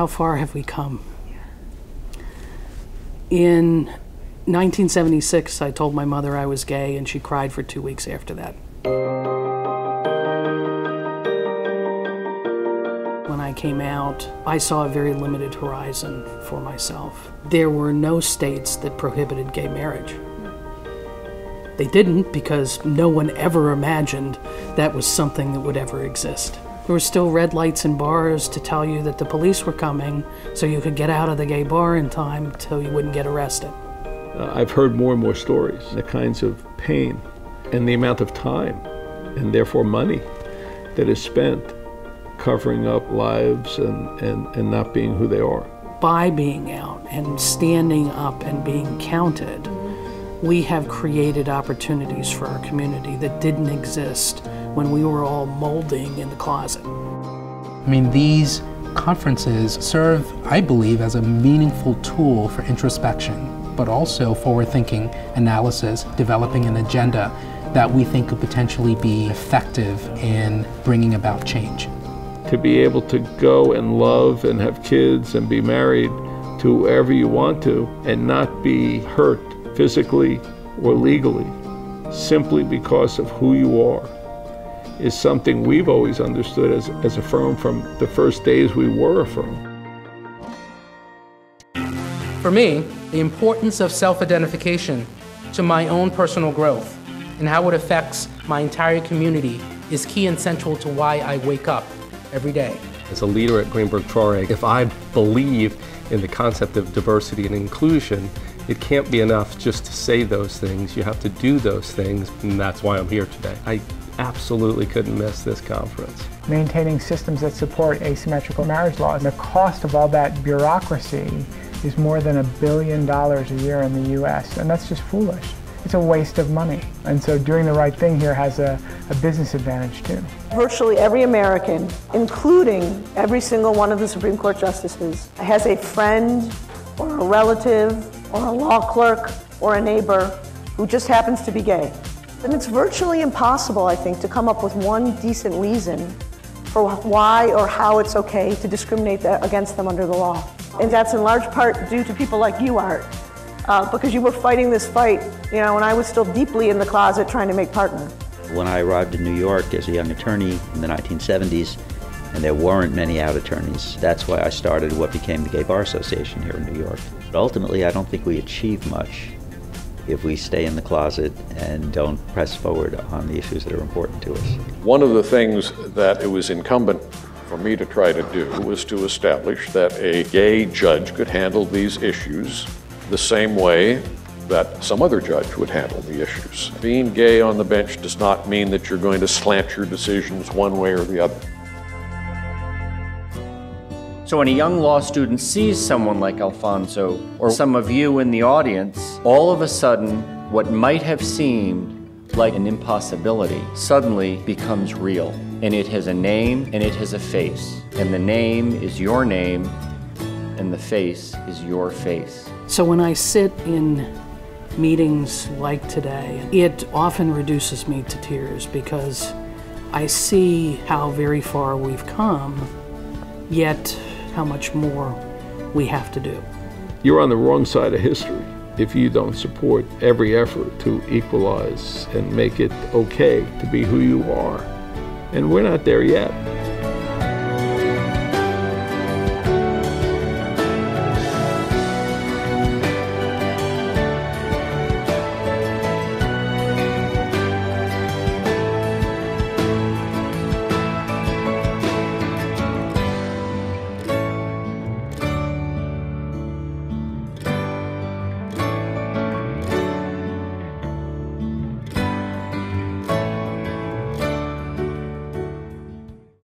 how far have we come? In 1976, I told my mother I was gay, and she cried for 2 weeks after that. When I came out, I saw a very limited horizon for myself. There were no states that prohibited gay marriage. They didn't, because no one ever imagined that was something that would ever exist. There were still red lights in bars to tell you that the police were coming so you could get out of the gay bar in time so you wouldn't get arrested. I've heard more and more stories, the kinds of pain and the amount of time and therefore money that is spent covering up lives and not being who they are. By being out and standing up and being counted, we have created opportunities for our community that didn't exist when we were all molding in the closet. I mean, these conferences serve, I believe, as a meaningful tool for introspection, but also forward-thinking analysis, developing an agenda that we think could potentially be effective in bringing about change. To be able to go and love and have kids and be married to whoever you want to and not be hurt physically or legally simply because of who you are, is something we've always understood as a firm from the first days we were a firm. For me, the importance of self-identification to my own personal growth and how it affects my entire community is key and central to why I wake up every day. As a leader at Greenberg Traurig, if I believe in the concept of diversity and inclusion, it can't be enough just to say those things. You have to do those things, and that's why I'm here today. I absolutely couldn't miss this conference. Maintaining systems that support asymmetrical marriage laws, the cost of all that bureaucracy is more than $1 billion a year in the US, and that's just foolish. It's a waste of money. And so doing the right thing here has a business advantage too. Virtually every American, including every single one of the Supreme Court justices, has a friend or a relative or a law clerk or a neighbor who just happens to be gay. And it's virtually impossible, I think, to come up with one decent reason for why or how it's okay to discriminate against them under the law. And that's in large part due to people like you, Art, because you were fighting this fight, you know, when I was still deeply in the closet trying to make partner. When I arrived in New York as a young attorney in the 1970s, and there weren't many out attorneys. That's why I started what became the Gay Bar Association here in New York. But ultimately, I don't think we achieve much if we stay in the closet and don't press forward on the issues that are important to us. One of the things that it was incumbent for me to try to do was to establish that a gay judge could handle these issues the same way that some other judge would handle the issues. Being gay on the bench does not mean that you're going to slant your decisions one way or the other. So when a young law student sees someone like Alphonso, or some of you in the audience, all of a sudden, what might have seemed like an impossibility suddenly becomes real. And it has a name, and it has a face. And the name is your name, and the face is your face. So when I sit in meetings like today, it often reduces me to tears because I see how very far we've come, yet how much more we have to do. You're on the wrong side of history if you don't support every effort to equalize and make it okay to be who you are. And we're not there yet.